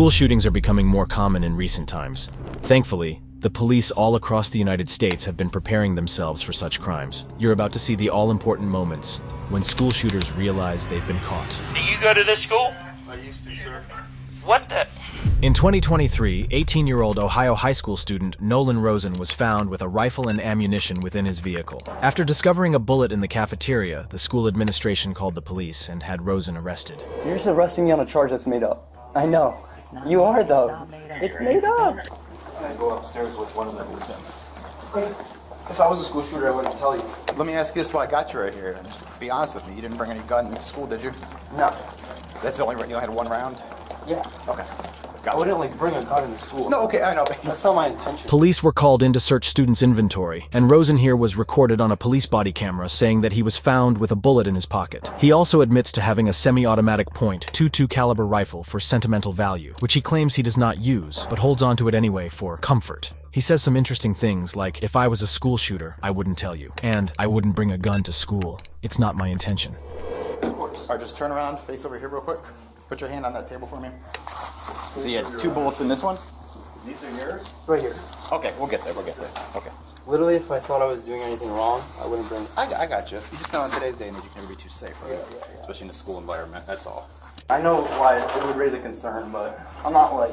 School shootings are becoming more common in recent times. Thankfully, the police all across the United States have been preparing themselves for such crimes. You're about to see the all-important moments when school shooters realize they've been caught. Do you go to this school? I used to, sir. What the? In 2023, 18-year-old Ohio high school student Nolan Rosen was found with a rifle and ammunition within his vehicle. After discovering a bullet in the cafeteria, the school administration called the police and had Rosen arrested. You're just arresting me on a charge that's made up. I know. It's not you are, though. It's made up. Can I go upstairs with one of them with them? If I was a school shooter, I wouldn't tell you. Let me ask you this, why I got you right here. Just be honest with me. You didn't bring any gun to school, did you? No. That's the only reason you had one round? Yeah. Okay. I wouldn't, like, bring a gun into school. No, okay, I know. That's not my intention. Police were called in to search students' inventory, and Rosen here was recorded on a police body camera saying that he was found with a bullet in his pocket. He also admits to having a semi-automatic .22 caliber rifle for sentimental value, which he claims he does not use, but holds onto it anyway for comfort. He says some interesting things like, if I was a school shooter, I wouldn't tell you, and I wouldn't bring a gun to school. It's not my intention. Of course. All right, just turn around, face over here real quick. Put your hand on that table for me. So you had two bullets in this one? These are yours? Right here. Okay, we'll get there. Okay. Literally, if I thought I was doing anything wrong, I wouldn't bring... I got you. You just know in today's day and age you can never be too safe, right? Yeah. Especially in a school environment, that's all. I know why it would raise a concern, but I'm not like...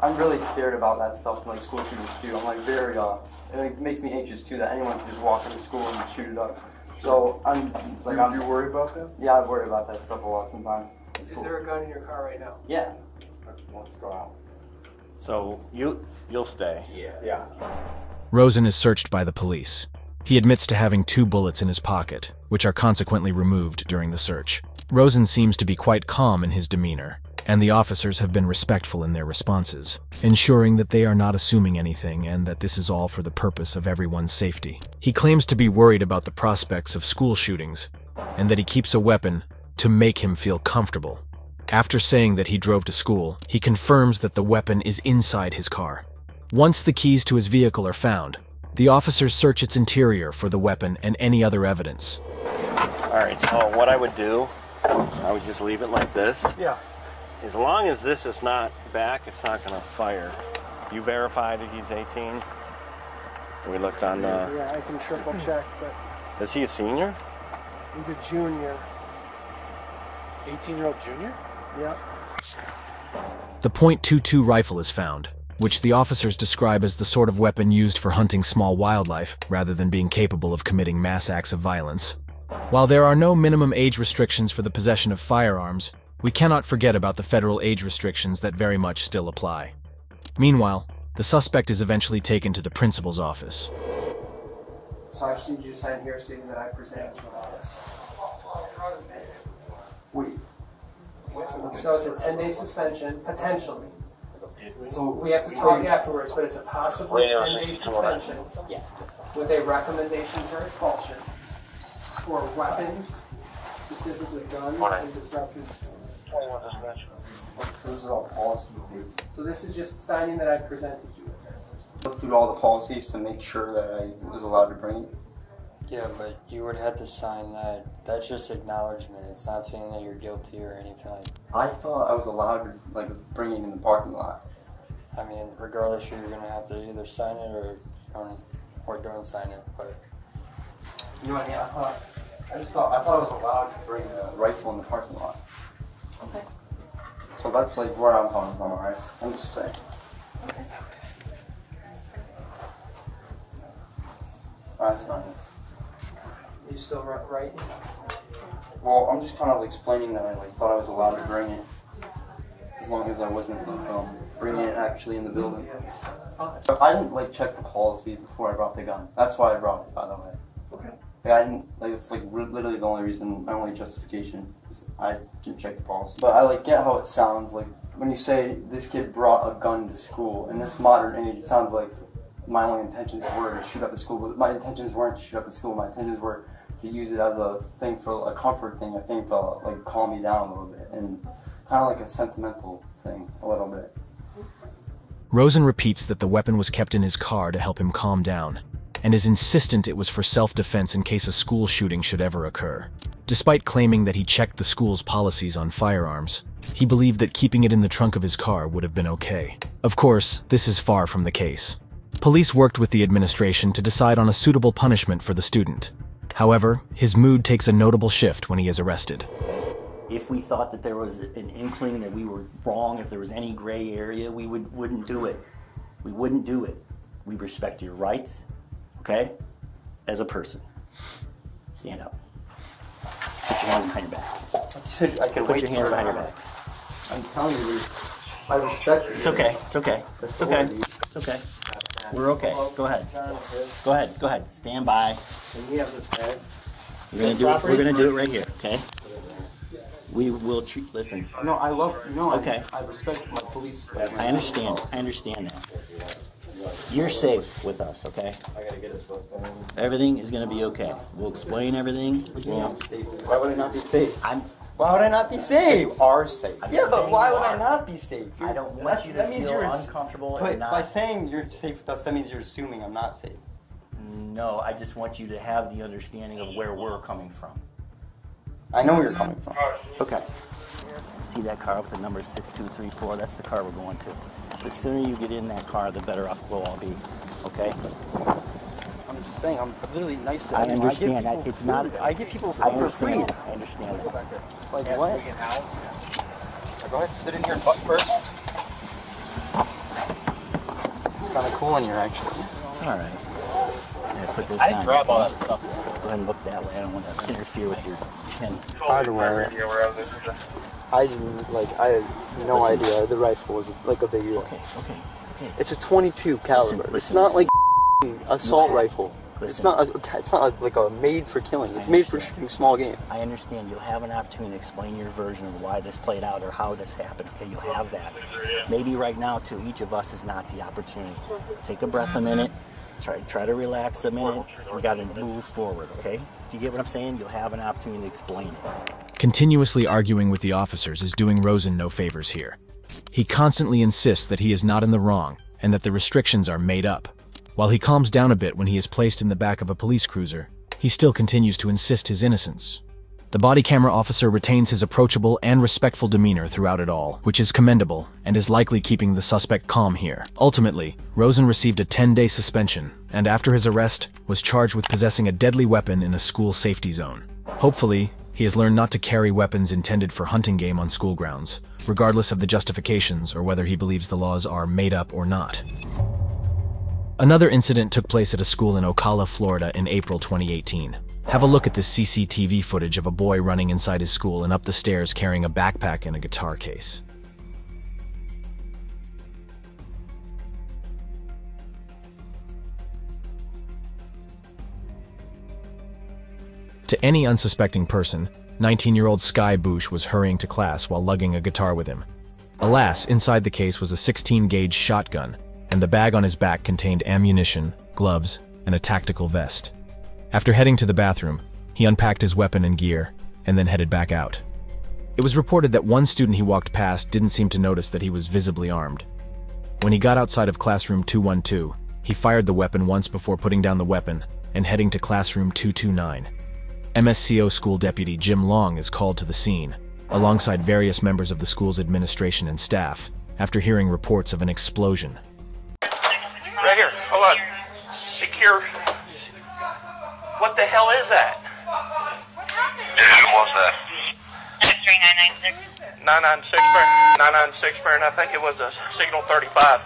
I'm really scared about that stuff and like school shooters too. I'm like very... it makes me anxious too that anyone can just walk into school and shoot it up. So I'm... like, do you worry about that? Yeah, I worry about that stuff a lot sometimes. Is there a gun in your car right now? Yeah. Let's go out. So you'll stay. Yeah. Rosen is searched by the police. He admits to having two bullets in his pocket, which are consequently removed during the search. Rosen seems to be quite calm in his demeanor, and the officers have been respectful in their responses, ensuring that they are not assuming anything and that this is all for the purpose of everyone's safety. He claims to be worried about the prospects of school shootings, and that he keeps a weapon to make him feel comfortable. After saying that he drove to school, he confirms that the weapon is inside his car. Once the keys to his vehicle are found, the officers search its interior for the weapon and any other evidence. All right, so what I would do, I would just leave it like this. Yeah. As long as this is not back, it's not gonna fire. You verified that he's 18? We looked on the... Yeah, I can triple check, but... Is he a senior? He's a junior. 18-year-old junior? Yeah. The .22 rifle is found, which the officers describe as the sort of weapon used for hunting small wildlife rather than being capable of committing mass acts of violence. While there are no minimum age restrictions for the possession of firearms, we cannot forget about the federal age restrictions that very much still apply. Meanwhile, the suspect is eventually taken to the principal's office. So I just need you to sign here stating that I present you with this. So it's a 10-day suspension, potentially. So we have to talk afterwards, but it's a possible 10-day suspension with a recommendation for expulsion for weapons, specifically guns and disruptors. So this is all policy based. So this is just signing that I presented you with this. I looked through all the policies to make sure that I was allowed to bring it. Yeah, but you would have to sign that. That's just acknowledgement. It's not saying that you're guilty or anything. I thought I was allowed to like bring it in the parking lot. I mean, regardless, you're gonna have to either sign it or don't sign it. But you know what? Yeah, I thought I was allowed to bring a rifle in the parking lot. Okay. So that's like where I'm coming from, alright? I'm just saying. Okay. Alright, sign it. You still right? Well, I'm just kind of explaining that I thought I was allowed to bring it, as long as I wasn't bringing it actually in the building. But I didn't check the policy before I brought the gun. That's why I brought it, by the way. Okay. I didn't it's literally the only reason, my only justification is I didn't check the policy. But I get how it sounds when you say this kid brought a gun to school in this modern age. It sounds like my only intentions were to shoot up the school, but my intentions weren't to shoot up the school. My intentions were to use it as a thing for a comfort thing, I think, to calm me down a little bit, and kind of a sentimental thing a little bit. Rosen repeats that the weapon was kept in his car to help him calm down, and is insistent it was for self-defense in case a school shooting should ever occur. Despite claiming that he checked the school's policies on firearms, he believed that keeping it in the trunk of his car would have been okay. Of course, this is far from the case. Police worked with the administration to decide on a suitable punishment for the student. However, his mood takes a notable shift when he is arrested. If we thought that there was an inkling that we were wrong, if there was any gray area, we wouldn't do it. We wouldn't do it. We respect your rights, okay? As a person. Stand up. Put your hands behind your back. You said I can put your hands behind your back. I'm telling you, I respect you. It's okay. It's okay. It's okay. It's okay. We're okay. Go ahead. Go ahead. Go ahead. Stand by. We're gonna do it. We're gonna do it right here. Okay. We will treat. Listen. No, I love. No. Okay. I respect my police. I understand. I understand that. You're safe with us, okay? I gotta get his book. Everything is gonna be okay. We'll explain everything. Why would I not be safe? Why would I not be safe? You are safe. Yeah, but why would I not be safe? I don't want you to feel uncomfortable. But by saying you're safe with us, that means you're assuming I'm not safe. No, I just want you to have the understanding of where we're coming from. I know where you're coming from. Okay. See that car up at number 6234? That's the car we're going to. The sooner you get in that car, the better off we'll all be, okay? I'm just saying, I'm really nice to them. I understand. I give people food for free. I understand that. Like what? Yeah. Go ahead, sit in here and butt first. It's kind of cool in here, actually. It's all right. Yeah, put this I grab all that stuff. Go ahead and look that way. I don't want to interfere with your chin. I had no idea. The rifle was like a big deal. Okay. It's a 22 caliber. It's not like assault rifle. It's not like a made for killing. It's made for shooting small game. I understand. You'll have an opportunity to explain your version of why this played out or how this happened. Okay, you'll have that. Maybe right now, too, each of us is not the opportunity. Take a breath a minute. Try to relax a minute. We got to move forward, okay? Do you get what I'm saying? You'll have an opportunity to explain it. Continuously arguing with the officers is doing Rosen no favors here. He constantly insists that he is not in the wrong and that the restrictions are made up. While he calms down a bit when he is placed in the back of a police cruiser, he still continues to insist his innocence. The body camera officer retains his approachable and respectful demeanor throughout it all, which is commendable and is likely keeping the suspect calm here. Ultimately, Rosen received a 10-day suspension and after his arrest was charged with possessing a deadly weapon in a school safety zone. Hopefully, he has learned not to carry weapons intended for hunting game on school grounds, regardless of the justifications or whether he believes the laws are made up or not. Another incident took place at a school in Ocala, Florida in April 2018. Have a look at this CCTV footage of a boy running inside his school and up the stairs carrying a backpack and a guitar case. To any unsuspecting person, 19-year-old Sky Bush was hurrying to class while lugging a guitar with him. Alas, inside the case was a 16-gauge shotgun, and the bag on his back contained ammunition, gloves, and a tactical vest. After heading to the bathroom, he unpacked his weapon and gear, and then headed back out. It was reported that one student he walked past didn't seem to notice that he was visibly armed. When he got outside of classroom 212, he fired the weapon once before putting down the weapon and heading to classroom 229. MSCO school deputy Jim Long is called to the scene, alongside various members of the school's administration and staff, after hearing reports of an explosion. Right here, hold on. Secure. What the hell is that? What happened? Who was that? 996. 996 burn. I think it was a signal 35.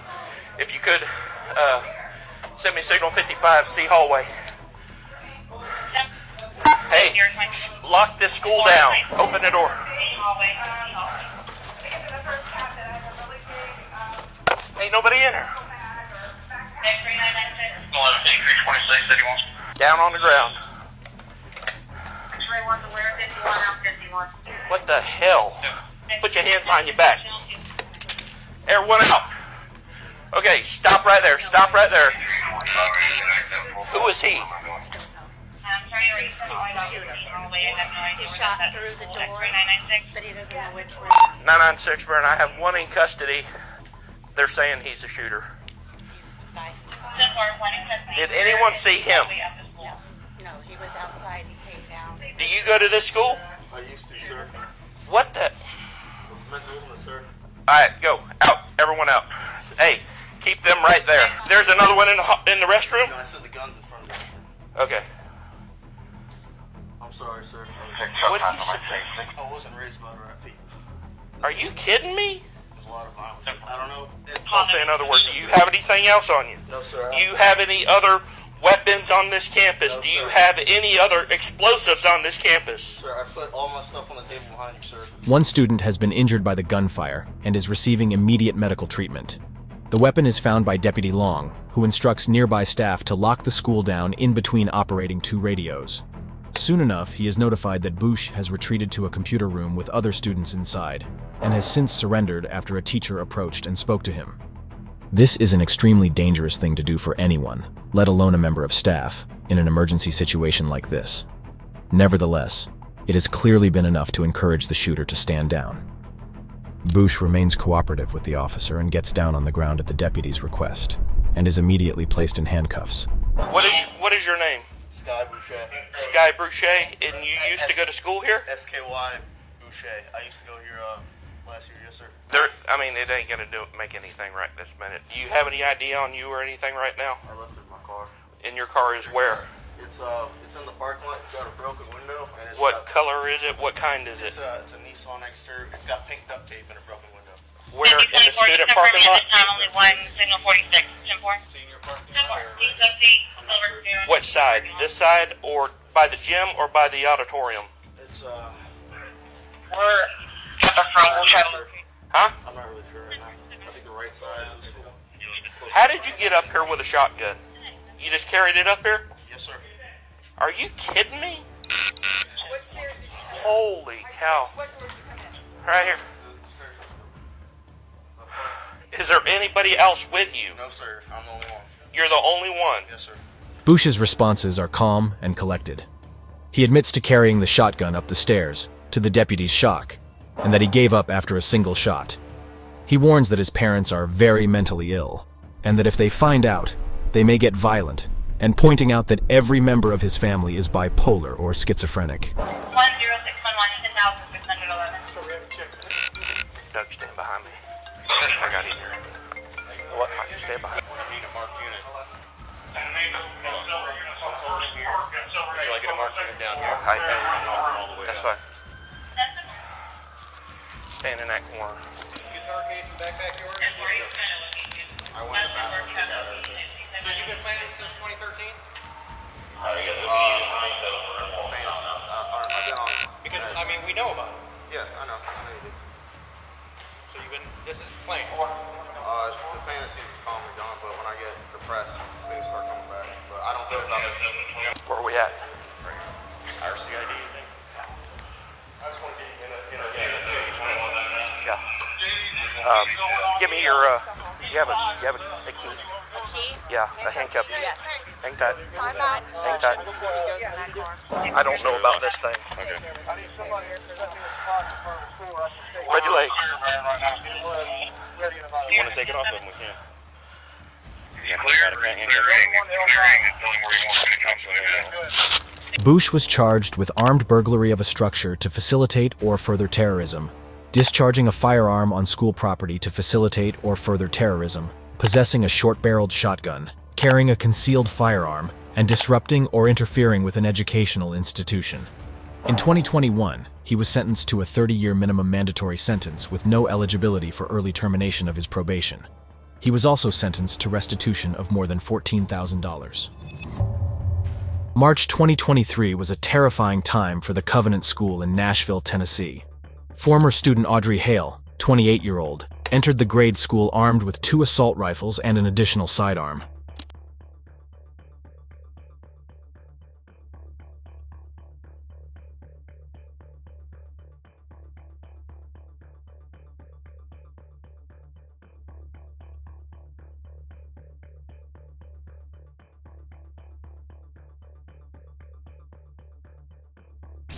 If you could send me signal 55 C hallway. Hey, lock this school down. Open the door. Ain't nobody in here. 11-326 that he wants. Down on the ground. What the hell? Put your hands behind your back. Air one out. Okay, stop right there. Stop right there. Who is he? He shot through the door, but he doesn't know which one. 996 burn. I have one in custody. They're saying he's a shooter. Did anyone see him? No, he was outside, he came down. Do you go to this school? I used to, sir. What the? Mental illness, sir. All right, go. Out. Everyone out. Hey, keep them right there. There's another one in the restroom? No, I said the gun's in front of me. Okay. I'm sorry, sir. What did you say? I wasn't raised by the right people. Are you kidding me? There's a lot of violence. I don't know. I'll say another word. Do you have anything else on you? No, sir. Do you have any other weapons on this campus? No, do you have any other explosives on this campus? Sir, I put all my stuff on the table behind you, sir. One student has been injured by the gunfire and is receiving immediate medical treatment. The weapon is found by Deputy Long, who instructs nearby staff to lock the school down in between operating two radios. Soon enough, he is notified that Boucher has retreated to a computer room with other students inside, and has since surrendered after a teacher approached and spoke to him. This is an extremely dangerous thing to do for anyone, let alone a member of staff, in an emergency situation like this. Nevertheless, it has clearly been enough to encourage the shooter to stand down. Boucher remains cooperative with the officer and gets down on the ground at the deputy's request, and is immediately placed in handcuffs. What is your name? Sky Boucher. Sky Boucher, and you used to go to school here? SKY Boucher. I used to go here last year, yes, sir. I mean, it ain't going to make anything right this minute. Do you have any ID on you or anything right now? I left it in my car. And your car is where? It's in the parking lot. It's got a broken window. And it's color is it? What kind is it? It's a Nissan Xterra. It's got pink duct tape and a broken window. Where? In the student parking lot? Only one, signal 46. 10-4. Senior parking lot. What side? This side or by the gym or by the auditorium? It's, we're at the front. Huh? I'm not really sure right now. I think the right side of the school. How did you get up here with a shotgun? You just carried it up here? Yes, sir. Are you kidding me? What stairs did you come in? Holy cow. What door did you come in? Right here. Is there anybody else with you? No, sir. I'm the only one. You're the only one? Yes, sir. Boucher's responses are calm and collected. He admits to carrying the shotgun up the stairs, to the deputy's shock, and that he gave up after a single shot. He warns that his parents are very mentally ill, and that if they find out, they may get violent, and pointing out that every member of his family is bipolar or schizophrenic. 10611. Doug, stand behind me. I got in here. What? Stand behind me. I need a marked unit. Until I get a marked unit down here. That's fine. Stand in that corner. So you've been planning since 2013? Because, I mean, we know about it. Yeah, I know. I know you do. So you've been, this is playing? The fantasy is calmly gone, but when I get depressed, things start coming back. But I don't know about it. Where are we at? Right here. Our CID, I think. I just want to get in a give me your, you have a key? A key? Yeah, a handcuff key. Yes. Hang that. Time out. Hang that. I don't know about this thing. Okay. Red leg. You want to take it off of him? We can. Boucher was charged with armed burglary of a structure to facilitate or further terrorism, discharging a firearm on school property to facilitate or further terrorism, possessing a short-barreled shotgun, carrying a concealed firearm, and disrupting or interfering with an educational institution. In 2021, he was sentenced to a 30-year minimum mandatory sentence with no eligibility for early termination of his probation. He was also sentenced to restitution of more than $14,000. March 2023 was a terrifying time for the Covenant School in Nashville, Tennessee. Former student Audrey Hale, 28-year-old, entered the grade school armed with 2 assault rifles and an additional sidearm.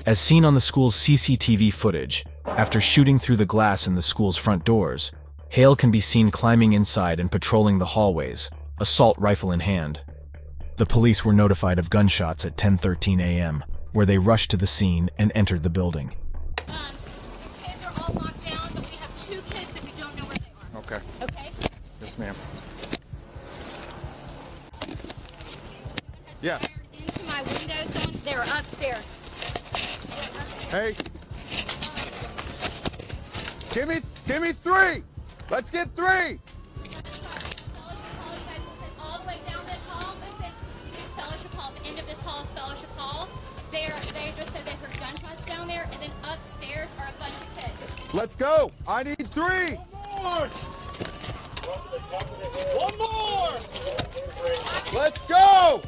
As seen on the school's CCTV footage, after shooting through the glass in the school's front doors, Hale can be seen climbing inside and patrolling the hallways, assault rifle in hand. The police were notified of gunshots at 10:13 a.m., where they rushed to the scene and entered the building. The kids are all locked down, but we have two kids that we don't know where they are. Okay. Okay? Yes, ma'am. Yes. Into my window, they were upstairs. Hey. Give me three. Let's get three. They just said they heard gunshots down there, and then upstairs are a bunch of kids. Let's go! I need three! One more! One more! Let's go!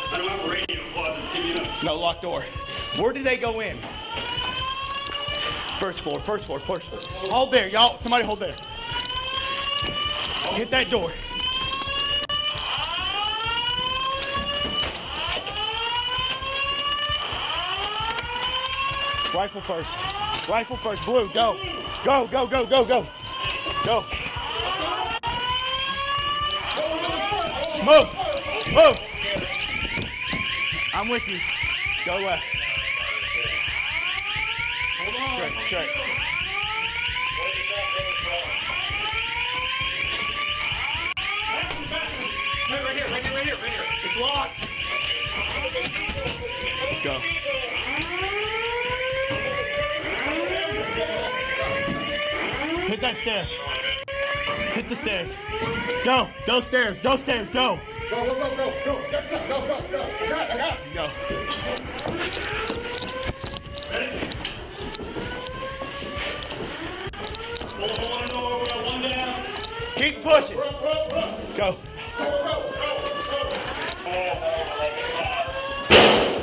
I don't have a radio closet, TV enough. No, locked door. Where do they go in? First floor. Hold there, y'all. Somebody hold there. Hit that door. Rifle first. Blue, go. Go. Move. I'm with you. Go left. Straight. Right here. It's locked. Go. Hit that stair. Hit the stairs. Go. Those stairs. Go. Go. Go. I got it. Go. Keep pushing. Go.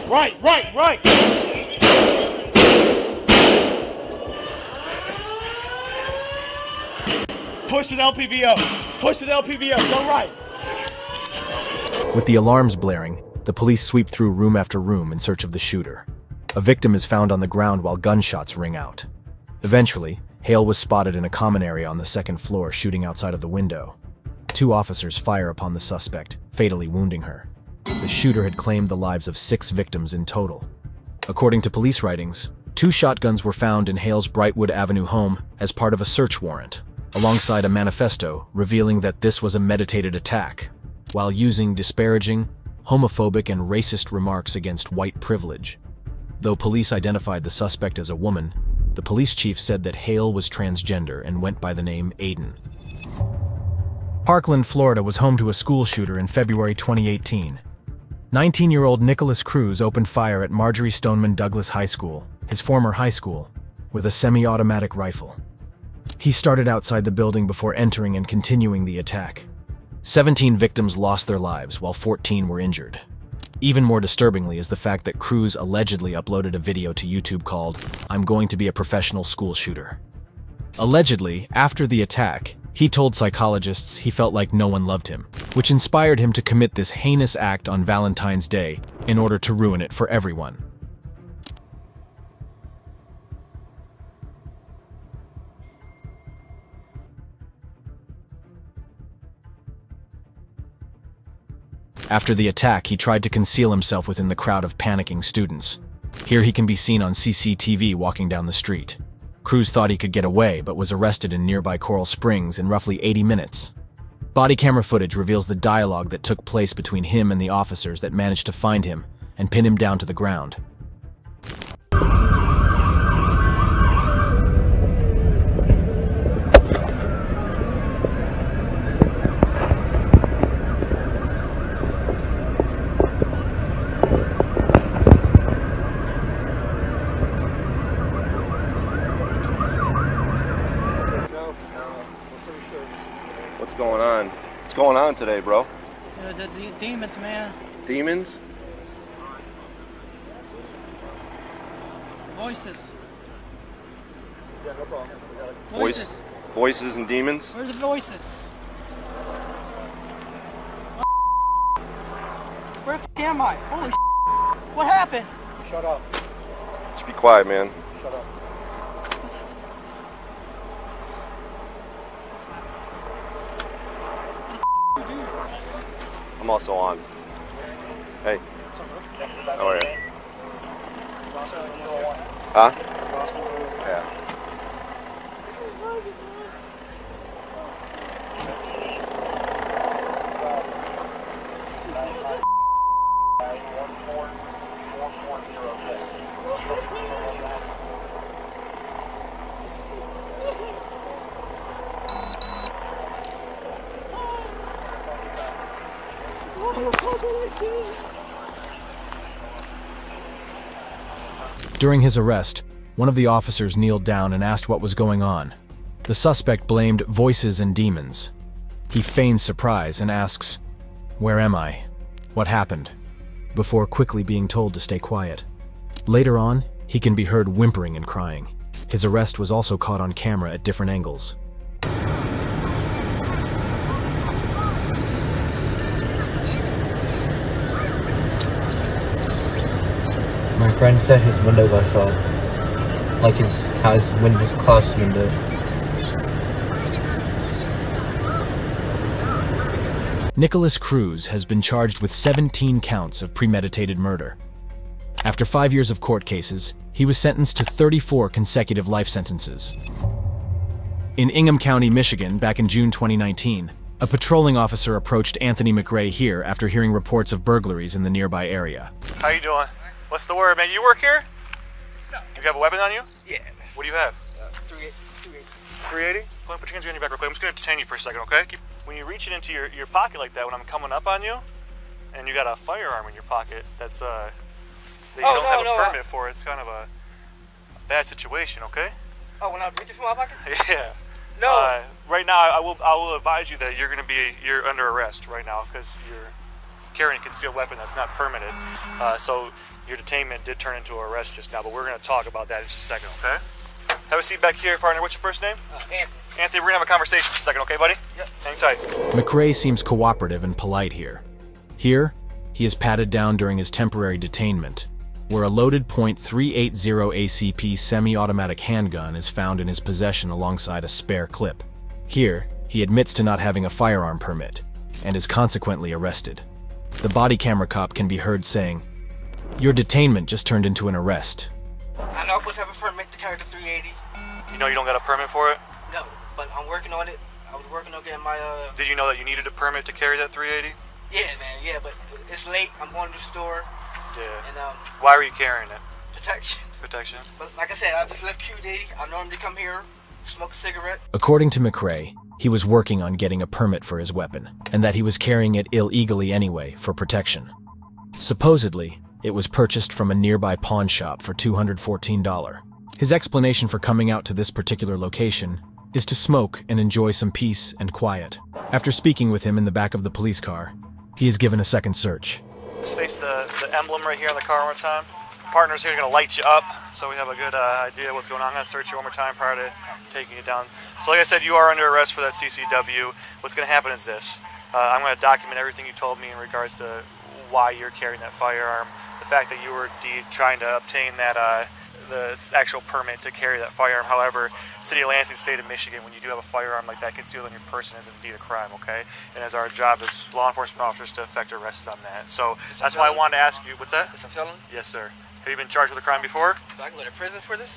Right. Push with LPBO. Go right. With the alarms blaring, the police sweep through room after room in search of the shooter. A victim is found on the ground while gunshots ring out. Eventually, Hale was spotted in a common area on the second floor shooting outside of the window. Two officers fire upon the suspect, fatally wounding her. The shooter had claimed the lives of 6 victims in total. According to police writings, 2 shotguns were found in Hale's Brightwood Avenue home as part of a search warrant, alongside a manifesto revealing that this was a meditated attack, while using disparaging, homophobic, and racist remarks against white privilege. Though police identified the suspect as a woman, the police chief said that Hale was transgender and went by the name Aiden. Parkland, Florida was home to a school shooter in February 2018. 19-year-old Nicholas Cruz opened fire at Marjorie Stoneman Douglas High School, his former high school, with a semi-automatic rifle. He started outside the building before entering and continuing the attack. 17 victims lost their lives while 14 were injured. Even more disturbingly is the fact that Cruz allegedly uploaded a video to YouTube called, "I'm going to be a professional school shooter." Allegedly, after the attack, he told psychologists he felt like no one loved him, which inspired him to commit this heinous act on Valentine's Day in order to ruin it for everyone. After the attack, he tried to conceal himself within the crowd of panicking students. Here he can be seen on CCTV walking down the street. Cruz thought he could get away, but was arrested in nearby Coral Springs in roughly 80 minutes. Body camera footage reveals the dialogue that took place between him and the officers that managed to find him and pin him down to the ground. What's going on today, bro? The demons, man. Demons? Voices. Yeah, no problem. Voices. Voices and demons? Where's the voices? Where the f*** am I? Holy s***. What happened? Shut up. Just be quiet, man. Shut up. I'm also on. Hey. How are you? Huh? Yeah. During his arrest, one of the officers kneeled down and asked what was going on. The suspect blamed voices and demons. He feigns surprise and asks, "Where am I? What happened?" before quickly being told to stay quiet. Later on, he can be heard whimpering and crying. His arrest was also caught on camera at different angles. My friend said his window was up, like his house windows, class window. Nicholas Cruz has been charged with 17 counts of premeditated murder. After 5 years of court cases, he was sentenced to 34 consecutive life sentences. In Ingham County, Michigan, back in June 2019, a patrolling officer approached Anthony McRae here after hearing reports of burglaries in the nearby area. How you doing? What's the word, man? You work here? No. You have a weapon on you? Yeah. What do you have? 380. 380? Go ahead and put your hands behind your back real quick. I'm just going to detain you for a second, okay? When you reach it into your pocket like that, when I'm coming up on you, and you got a firearm in your pocket that's, that you don't have a permit for, it's kind of a bad situation, okay? Oh, when I reach it from my pocket? Yeah. No. Right now, I will advise you that you're under arrest right now because you're carrying a concealed weapon that's not permitted. So your detainment did turn into an arrest just now, but we're going to talk about that in just a second, okay? Have a seat back here, partner. What's your first name? Anthony. Anthony, we're going to have a conversation for a second, okay, buddy? Yep. Hang tight. McRae seems cooperative and polite here. Here, he is patted down during his temporary detainment, where a loaded .380 ACP semi-automatic handgun is found in his possession alongside a spare clip. Here, he admits to not having a firearm permit, and is consequently arrested. The body camera cop can be heard saying, "Your detainment just turned into an arrest." I know I supposed to have a permit to carry the 380. You know you don't got a permit for it? No, but I'm working on it. I was working on getting my, Did you know that you needed a permit to carry that 380? Yeah, man, yeah, but it's late. I'm going to the store. Yeah. And, why were you carrying it? Protection. Protection? But like I said, I just left QD. I normally come here, smoke a cigarette. According to McRae, he was working on getting a permit for his weapon, and that he was carrying it illegally anyway for protection. Supposedly, it was purchased from a nearby pawn shop for $214. His explanation for coming out to this particular location is to smoke and enjoy some peace and quiet. After speaking with him in the back of the police car, he is given a second search. Let's face the emblem right here on the car one more time. Partners here are going to light you up, so we have a good idea of what's going on. I'm going to search you one more time prior to taking you down. So like I said, you are under arrest for that CCW. What's going to happen is this. I'm going to document everything you told me in regards to why you're carrying that firearm. The fact that you were indeed trying to obtain that the actual permit to carry that firearm. However, City of Lansing, State of Michigan, when you do have a firearm like that concealed on your person, is indeed a crime, okay? And it's our job as law enforcement officers to effect arrests on that. So that's why I wanted to ask you, what's that? It's a felony? Yes, sir. Have you been charged with a crime before? Do I can go to prison for this?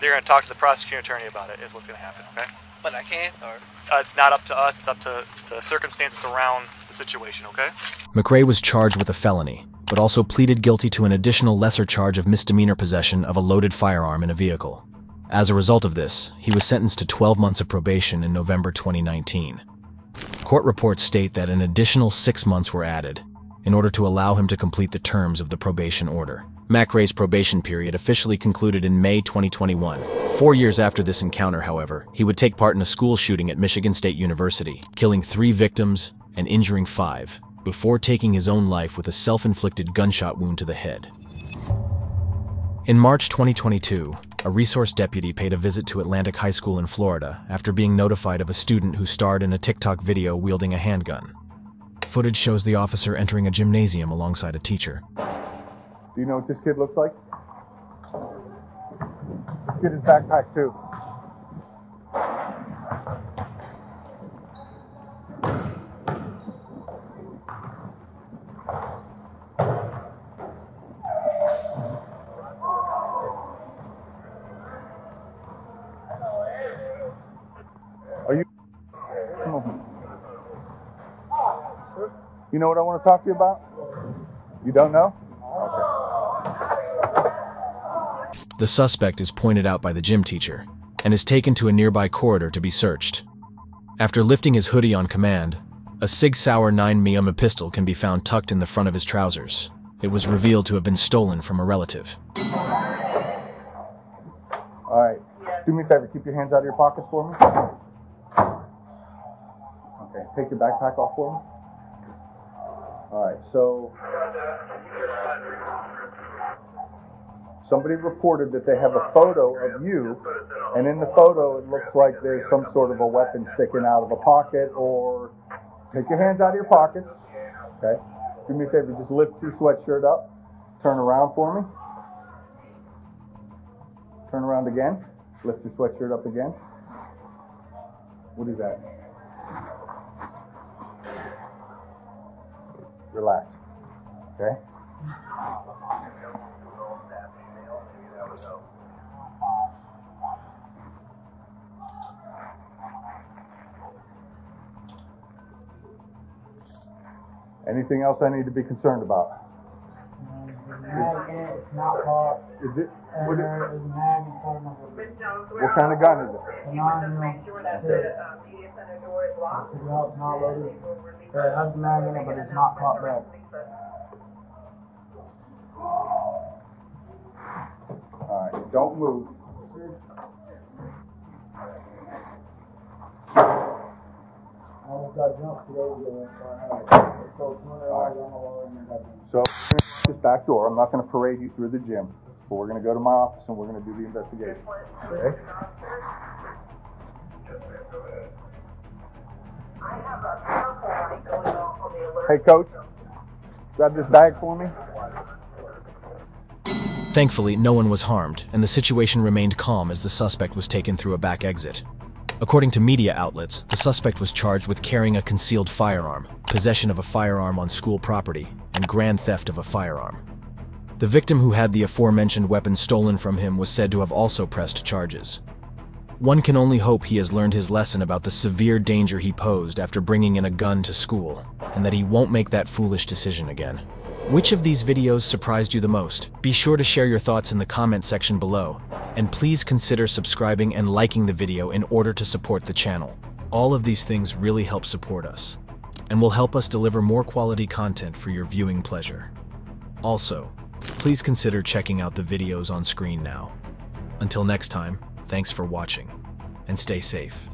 They're going to talk to the prosecuting attorney about it, is what's going to happen, okay? But I can't, or? It's not up to us, it's up to the circumstances around the situation, okay? McRae was charged with a felony, but also pleaded guilty to an additional lesser charge of misdemeanor possession of a loaded firearm in a vehicle. As a result of this, he was sentenced to 12 months of probation in November 2019. Court reports state that an additional 6 months were added in order to allow him to complete the terms of the probation order. McRae's probation period officially concluded in May 2021. 4 years after this encounter, however, he would take part in a school shooting at Michigan State University, killing 3 victims and injuring 5. Before taking his own life with a self-inflicted gunshot wound to the head. In March 2022, a resource deputy paid a visit to Atlantic High School in Florida after being notified of a student who starred in a TikTok video wielding a handgun. Footage shows the officer entering a gymnasium alongside a teacher. Do you know what this kid looks like? Get his backpack too. You know what I want to talk to you about? You don't know? Okay. The suspect is pointed out by the gym teacher and is taken to a nearby corridor to be searched. After lifting his hoodie on command, a Sig Sauer 9mm pistol can be found tucked in the front of his trousers. It was revealed to have been stolen from a relative. All right, do me a favor, keep your hands out of your pockets for me. Okay, take your backpack off for me. All right, so somebody reported that they have a photo of you, and in the photo it looks like there's some sort of a weapon sticking out of a pocket or... Take your hands out of your pockets. Okay, do me a favor, just lift your sweatshirt up, turn around for me. Turn around again, lift your sweatshirt up again. What is that? Relax. Okay. Anything else I need to be concerned about? It's not hot. Is it? What, is a mag inside my hood. What kind of gun is it? A 9mm. It's not loaded. It has a mag in it, but it's not caught back. All right, don't move. I almost got jumped today. So, this back door. I'm not going to parade you through the gym. But we're going to go to my office and we're going to do the investigation. Okay? Hey, coach, grab this bag for me. Thankfully, no one was harmed, and the situation remained calm as the suspect was taken through a back exit. According to media outlets, the suspect was charged with carrying a concealed firearm, possession of a firearm on school property, and grand theft of a firearm. The victim who had the aforementioned weapon stolen from him was said to have also pressed charges. One can only hope he has learned his lesson about the severe danger he posed after bringing in a gun to school, and that he won't make that foolish decision again. Which of these videos surprised you the most? Be sure to share your thoughts in the comment section below, and please consider subscribing and liking the video in order to support the channel. All of these things really help support us, and will help us deliver more quality content for your viewing pleasure. Also, please consider checking out the videos on screen now. Until next time, thanks for watching, and stay safe.